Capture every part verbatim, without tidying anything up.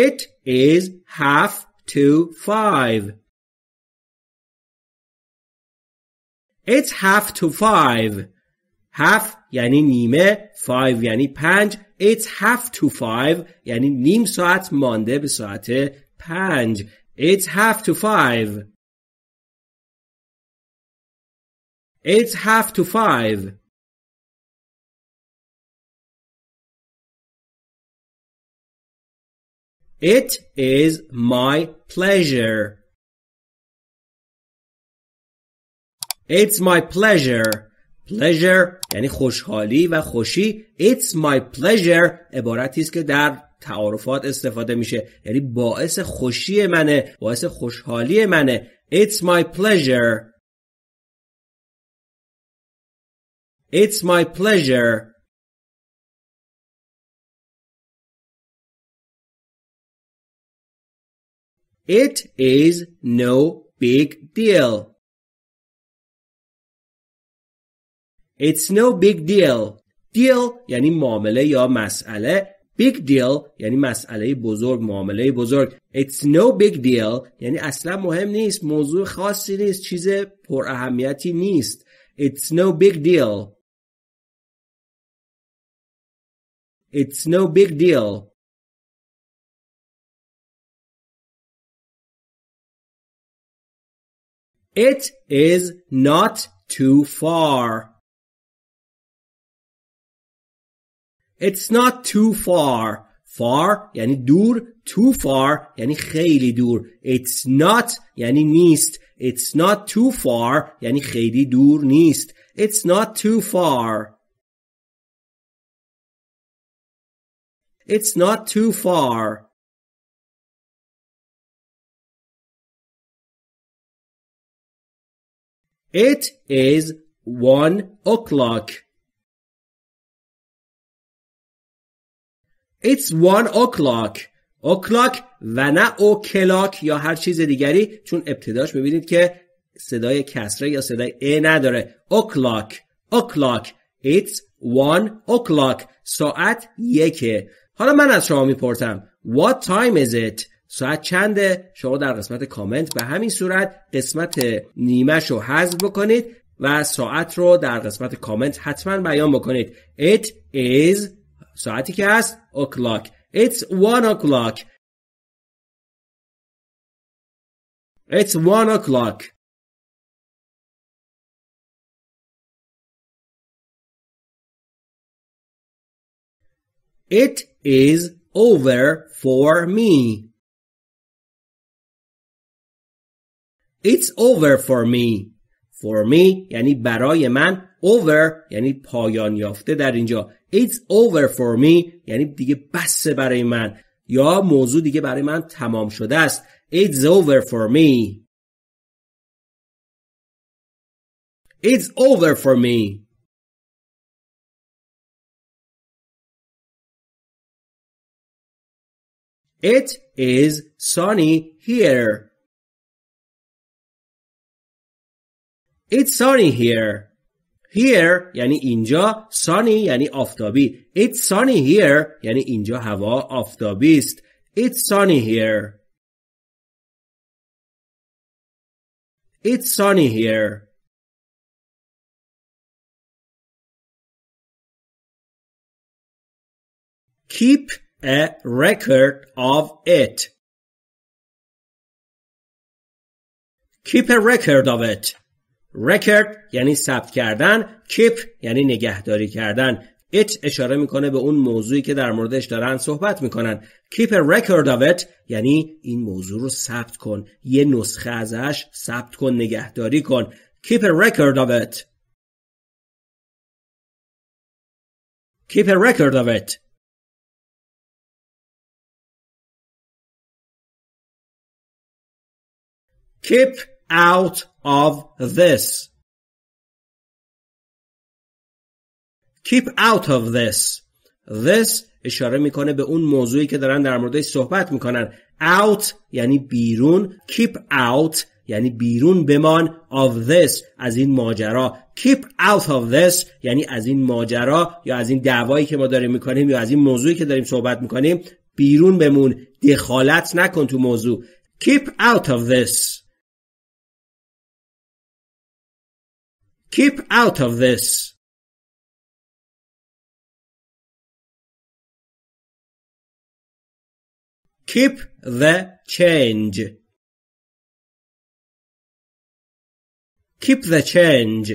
It is half to five. It's half to five. Half یعنی نیمه, five یعنی پنج. It's half to five یعنی نیم ساعت مانده به ساعت پنج. It's half to five. It's half to five. It is my pleasure. It's my pleasure. Pleasure یعنی خوشحالی و خوشی. It's my pleasure عبارتی است که در تعارفات استفاده میشه. یعنی باعث خوشی منه. باعث خوشحالی منه. It's my pleasure. It's my pleasure. It is no big deal. It's no big deal. Deal یعنی معامله یا مسئله. Big deal یعنی مسئله بزرگ, معامله بزرگ. It's no big deal یعنی اصلا مهم نیست, موضوع خاصی نیست, چیز پر اهمیتی نیست. It's no big deal. It's no big deal. It is not too far. It's not too far. Far یعنی دور, too far یعنی خیلی دور. It's not یعنی نیست. It's not too far یعنی خیلی دور نیست. It's not too far. It's not too far. It is one o'clock. It's one o'clock. O'clock و نه o'clock یا هر چیز دیگری, چون ابتداش ببینید که صدای کسره یا صدای ا نداره. O'clock. O'clock. It's one o'clock. ساعت یکه. حالا من از شما میپرسم. What time is it? ساعت چنده؟ شما در قسمت کامنت به همین صورت قسمت نیمش رو حذف بکنید و ساعت رو در قسمت کامنت حتما بیان بکنید. It is ساعتی که هست o'clock. It's one o'clock. It's one o'clock. It is over for me. It's over for me. For me یعنی برای من. Over یعنی پایان یافته در اینجا. It's over for me یعنی دیگه بسه برای من, یا موضوع دیگه برای من تمام شده است. It's over for me. It's over for me. It is sunny here. It's sunny here. Here یعنی اینجا, sunny یعنی آفتابی. It's sunny here یعنی اینجا هوا آفتابی است. It's sunny here. It's sunny here. Keep a record of it. Keep a record of it. Record یعنی ثبت کردن. Keep یعنی نگهداری کردن. It اشاره میکنه به اون موضوعی که در موردش دارن صحبت میکنن. Keep a record of it یعنی این موضوع رو ثبت کن, یه نسخه ازش ثبت کن, نگهداری کن. Keep a record of it. Keep a record of it. Keep out of this. Keep out of this. This اشاره میکنه به اون موضوعی که دارن در موردش صحبت میکنن. Out یعنی بیرون. Keep out یعنی بیرون بمان. Of this از این ماجرا. Keep out of this یعنی از این ماجرا یا از این دعوایی که ما داریم میکنیم یا از این موضوعی که داریم صحبت میکنیم. بیرون بمون، دخالت نکن تو موضوع. Keep out of this. Keep out of this. Keep the change. Keep the change.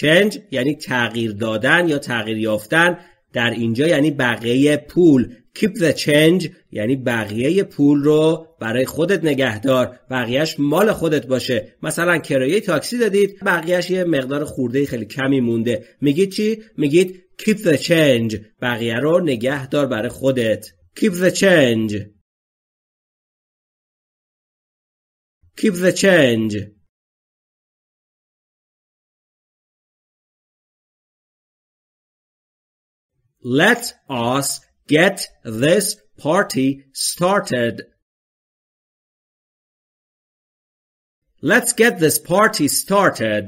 Change یعنی تغییر دادن یا تغییر یافتن. در اینجا یعنی بقیه پول. Keep the change یعنی بقیه پول رو برای خودت نگهدار. بقیهش مال خودت باشه. مثلا کرایه تاکسی دادید، بقیهش یه مقدار خورده خیلی کمی مونده. میگید چی؟ میگید keep the change. بقیه رو نگهدار برای خودت. Keep the change. Keep the change. Let us get this party started. Let's get this party started.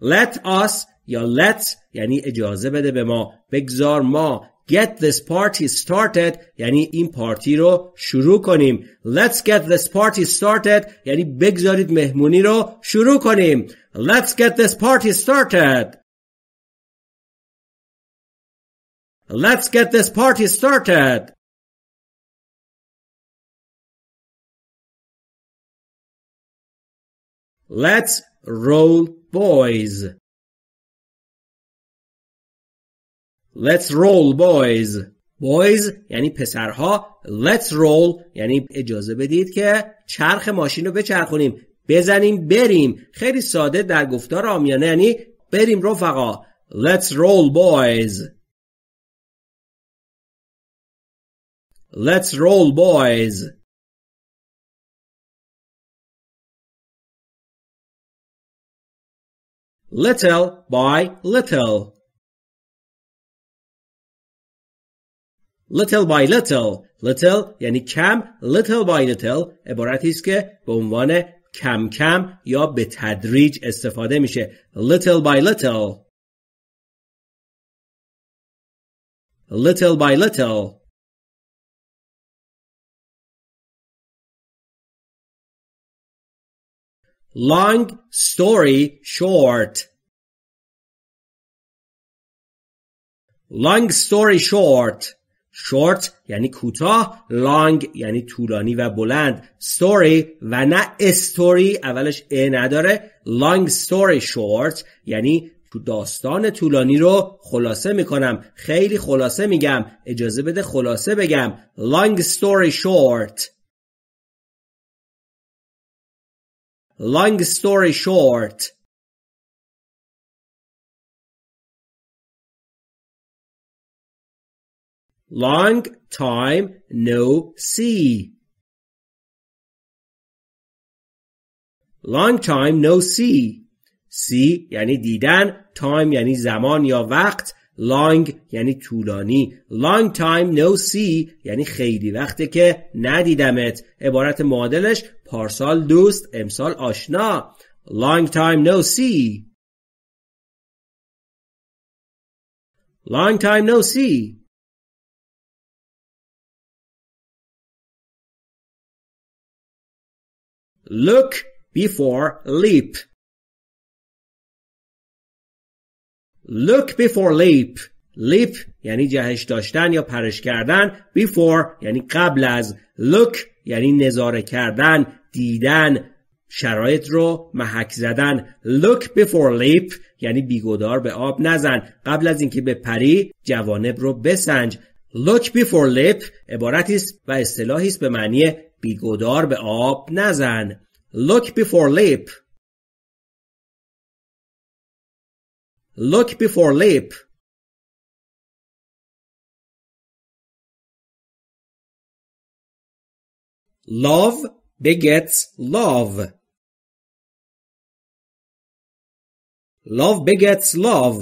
Let us یا let یعنی اجازه بده به ما، بگذار ما. Get this party started یعنی این پارتی رو شروع کنیم. Let's get this party started یعنی بگذارید مهمونی رو شروع کنیم. Let's get this party started. Let's get this party started. Let's roll, boys. Let's roll, boys. Boys یعنی پسرها. Let's roll یعنی اجازه بدید که چرخ ماشین رو بچرخونیم، بزنیم، بریم. خیلی ساده در گفتار عامیانه یعنی بریم رفقا. Let's roll, boys. Let's roll, boys. Little by little. Little by little. Little یعنی کم. Little by little عبارتی است که به عنوان کم کم یا به تدریج استفاده میشه. Little by little. Little by little. Long story short. Long story short. Short یعنی کوتاه. Long یعنی طولانی و بلند. Story و نه story، اولش ا نداره. Long story short یعنی داستان طولانی رو خلاصه میکنم، خیلی خلاصه میگم. اجازه بده خلاصه بگم. Long story short. Long story short. Long time no see. Long time no see. See یعنی دیدن. Time یعنی زمان یا وقت. Long یعنی طولانی. Long time no see یعنی خیلی وقته که ندیدمت. عبارت معادلش پارسال دوست، امسال آشنا. Long time no see. Long time no see. Look before leap. Look before leap. Leap یعنی جهش داشتن یا پرش کردن. Before یعنی قبل از. Look یعنی نظاره کردن، دیدن، شرایط رو محک زدن. Look before leap یعنی بیگدار به آب نزن، قبل از اینکه بپری جوانب رو بسنج. Look before leap عبارتی است و اصطلاحی است به معنی بیگدار به آب نزن. Look before leap. Look before leap. Love begets love. Love begets love.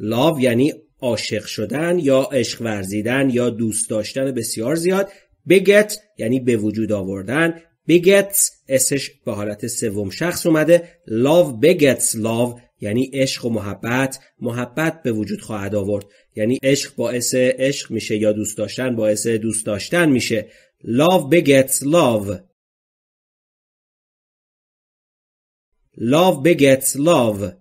Love یعنی عاشق شدن یا عشق ورزیدن یا دوست داشتن بسیار زیاد. Beget یعنی به وجود آوردن. Begets اسش به حالت سوم شخص اومده. Love begets love یعنی عشق و محبت، محبت به وجود خواهد آورد، یعنی عشق باعث عشق میشه یا دوست داشتن باعث دوست داشتن میشه. Love begets love. Love begets love.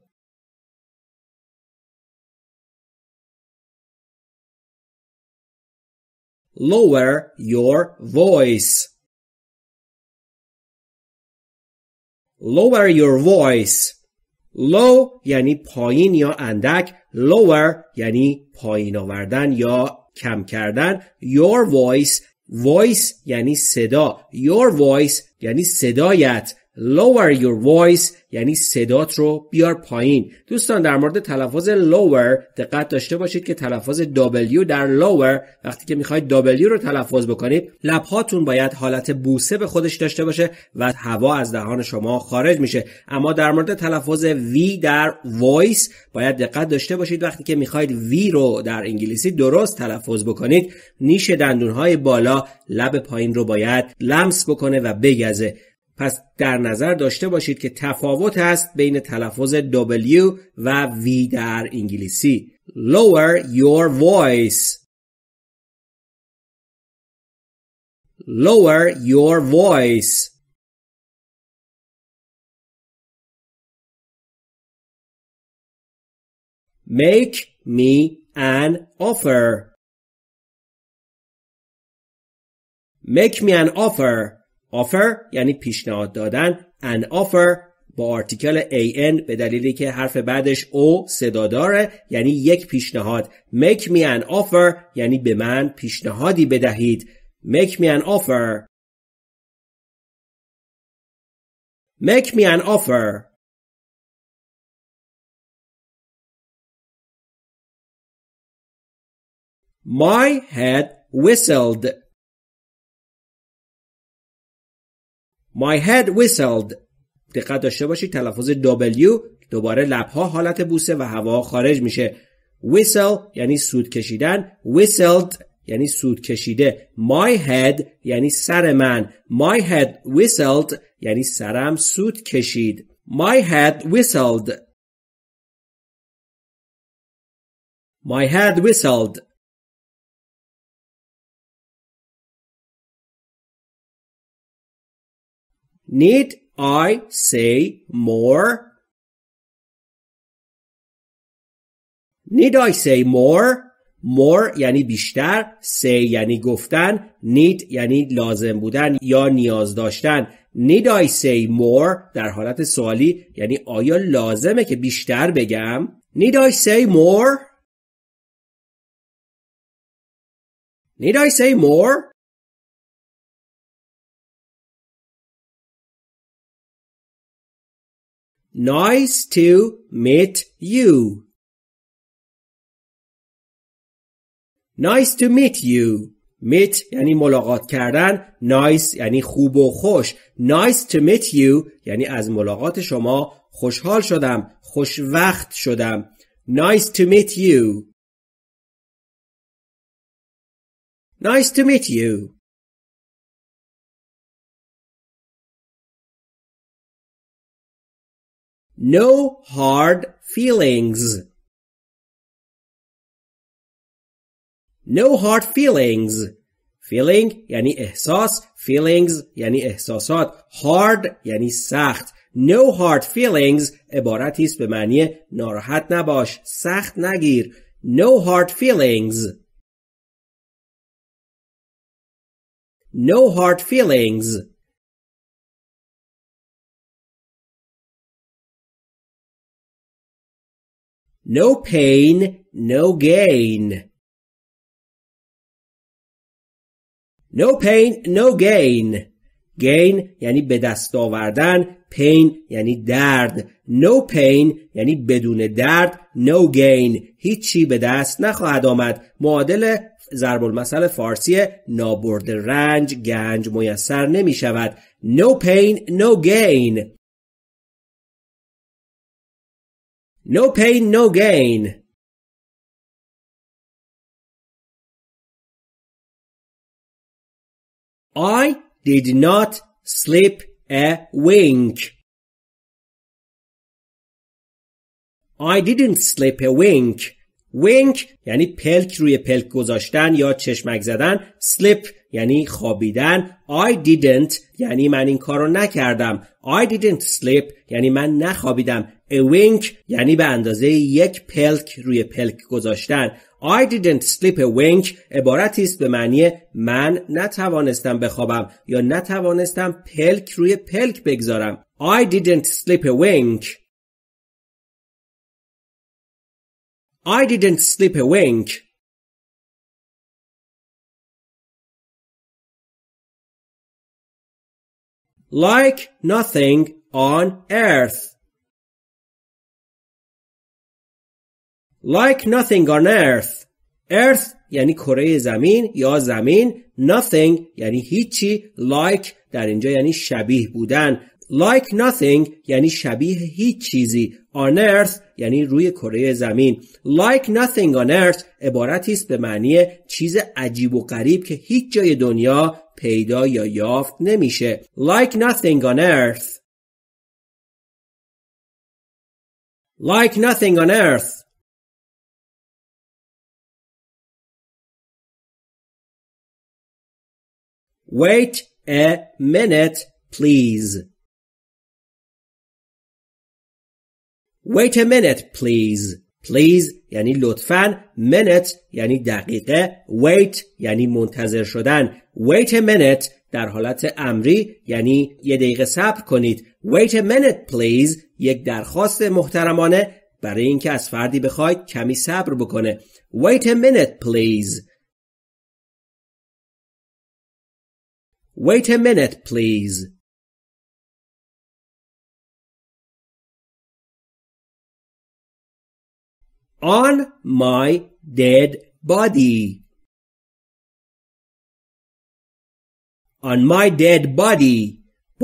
Lower your voice. Lower your voice. Low یعنی پایین یا اندک. Lower یعنی پایین آوردن یا کم کردن. Your voice. Voice یعنی صدا. Your voice یعنی صدایت. Lower your voice یعنی صدات رو بیار پایین. دوستان در مورد تلفظ lower دقت داشته باشید که تلفظ W در lower وقتی که میخواید W رو تلفظ بکنید لبهاتون باید حالت بوسه به خودش داشته باشه و هوا از دهان شما خارج میشه. اما در مورد تلفظ V در voice باید دقت داشته باشید وقتی که میخواید V رو در انگلیسی درست تلفظ بکنید نیش دندونهای بالا لب پایین رو باید لمس بکنه و بگزه. پس در نظر داشته باشید که تفاوت هست بین تلفظ W و V در انگلیسی. Lower your voice. Lower your voice. Make me an offer. Make me an offer. offer یعنی پیشنهاد دادن. an offer با آرتیکل an به دلیلی که حرف بعدش o صدا داره یعنی یک پیشنهاد. make me an offer یعنی به من پیشنهادی بدهید. make me an offer. make me an offer. my head whistled. My head whistled. دقت داشته باشید تلفظ W دوباره لبها حالت بوسه و هوا خارج میشه. Whistle یعنی سود کشیدن. Whistled یعنی سود کشیده. My head یعنی سر من. My head whistled یعنی سرم سود کشید. My head whistled. My head whistled. Need I say more? Need I say more? More یعنی بیشتر. Say یعنی گفتن. Need یعنی لازم بودن یا نیاز داشتن. Need I say more در حالت سوالی یعنی آیا لازمه که بیشتر بگم؟ Need I say more? Need I say more? Nice to meet you. Nice to meet you. Meet یعنی ملاقات کردن. Nice یعنی خوب و خوش. Nice to meet you یعنی از ملاقات شما خوشحال شدم. خوشوقت شدم. Nice to meet you. Nice to meet you. No hard feelings. No hard feelings. Feeling یعنی احساس. Feelings یعنی احساسات. Hard یعنی سخت. No hard feelings عبارتی است به معنی ناراحت نباش، سخت نگیر. No hard feelings. No hard feelings. No pain, no gain. No pain, no gain. Gain یعنی به دست آوردن. Pain یعنی درد. No pain یعنی بدون درد. No gain هیچی به دست نخواهد آمد. معادل ضرب المثل فارسی نابرد رنج گنج میسر نمی شود. No pain, no gain. No pain, no gain. I did not sleep a wink. I didn't sleep a wink. Wink یعنی پلک روی پلک گذاشتن یا چشمک زدن. Sleep یعنی خوابیدن. I didn't یعنی من این کارو نکردم. I didn't sleep یعنی من نخوابیدم. A wink یعنی به اندازه یک پلک روی پلک گذاشتن. I didn't sleep a wink عبارتی است به معنی من نتوانستم بخوابم یا نتوانستم پلک روی پلک بگذارم. I didn't sleep a wink. I didn't sleep a wink. Like nothing on earth. Like nothing on earth. Earth یعنی کره زمین یا زمین. Nothing یعنی هیچی. Like در اینجا یعنی شبیه بودن. Like nothing یعنی شبیه هیچ چیزی. On earth یعنی روی کره زمین. Like nothing on earth عبارتی است به معنی چیز عجیب و غریب که هیچ جای دنیا پیدا یا یافت نمیشه. Like nothing on earth. Like nothing on earth. Wait a minute, please. Wait a minute, please. Please یعنی لطفاً. Minute یعنی دقیقه. Wait یعنی منتظر شدن. Wait a minute در حالت امری یعنی یه دقیقه صبر کنید. Wait a minute, please. یک درخواست محترمانه برای اینکه از فردی بخواید کمی صبر بکنه. Wait a minute, please. Wait a minute, please. On my dead body. On my dead body.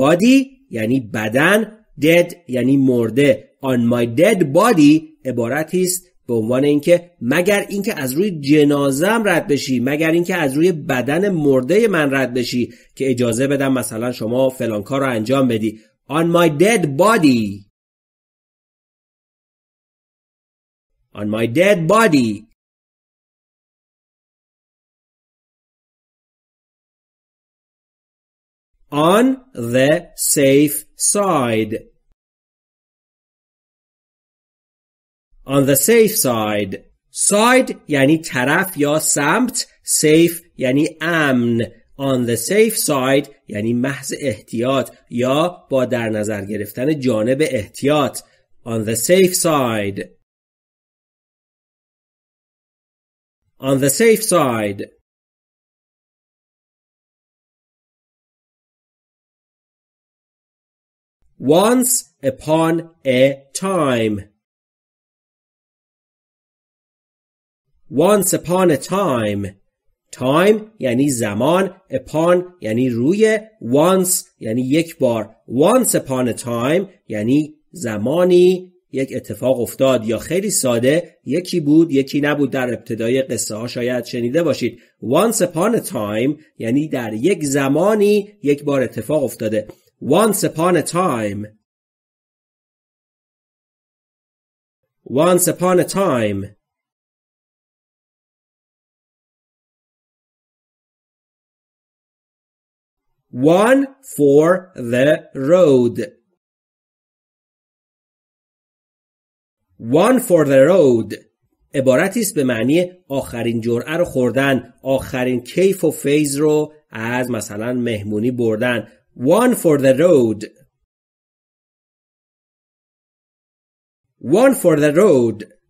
Body یعنی بدن. Dead یعنی مرده. On my dead body عبارتی است به عنوان اینکه مگر اینکه از روی جنازم رد بشی، مگر اینکه از روی بدن مرده من رد بشی که اجازه بدم مثلا شما فلان کار رو انجام بدی. On my dead body. On my dead body. On the safe side. On the safe side. Side یعنی طرف یا سمت. Safe یعنی امن. On the safe side یعنی محض احتیاط یا با در نظر گرفتن جانب احتیاط. On the safe side. On the safe side. Once upon a time. Once upon a time. Time یعنی زمان. Upon یعنی روی. Once یعنی یک بار. Once upon a time یعنی زمانی یک اتفاق افتاد یا خیلی ساده یکی بود یکی نبود. در ابتدای قصه ها شاید شنیده باشید. Once upon a time یعنی در یک زمانی یک بار اتفاق افتاده. Once upon a time. Once upon a time. One for the road. One for the road عبارتی است به معنی آخرین جرعه رو خوردن، آخرین کیف و فیض رو از مثلا مهمونی بردن. One for the road. One for the road.